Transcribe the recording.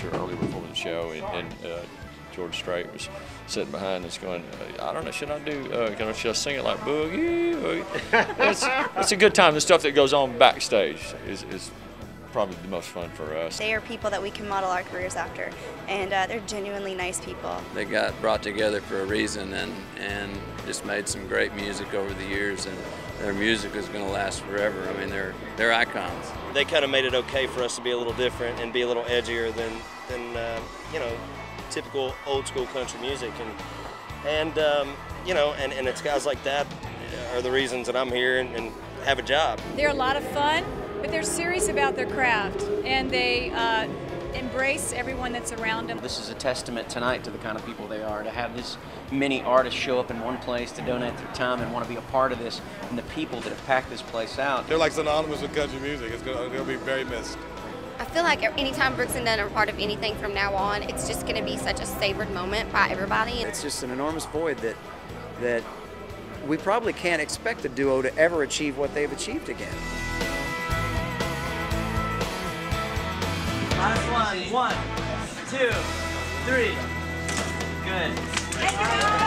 picture early before the show, and George Strait was sitting behind us going, I don't know, should I sing it like Boogie, Boogie? It's a good time. The stuff that goes on backstage is probably the most fun for us. They are people that we can model our careers after, and they're genuinely nice people. They got brought together for a reason, and just made some great music over the years, and their music is going to last forever. I mean, they're icons. They kind of made it okay for us to be a little different and be a little edgier than you know, typical old school country music, and you know, and it's guys like that are the reasons that I'm here and have a job. They're a lot of fun, but they're serious about their craft, and they embrace everyone that's around them. This is a testament tonight to the kind of people they are, to have this many artists show up in one place to donate their time and want to be a part of this, and the people that have packed this place out. They're like synonymous with country music. It's going to be very missed. I feel like anytime Brooks and Dunn are part of anything from now on, it's just going to be such a savored moment by everybody. It's just an enormous void that we probably can't expect the duo to ever achieve what they've achieved again. Last one, 1, 2, 3. Good.